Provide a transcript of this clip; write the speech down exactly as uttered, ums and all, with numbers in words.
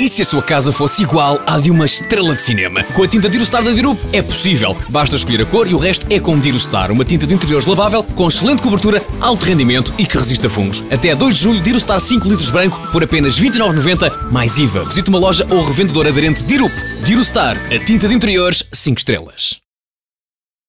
E se a sua casa fosse igual à de uma estrela de cinema? Com a tinta Dyrustar da Dyrup é possível. Basta escolher a cor e o resto é como Dyrustar, uma tinta de interiores lavável com excelente cobertura, alto rendimento e que resiste a fungos. Até dois de julho, Dyrustar cinco litros branco por apenas vinte e nove noventa mais I V A. Visite uma loja ou revendedor aderente Dyrup. Dyrustar, a tinta de interiores cinco estrelas.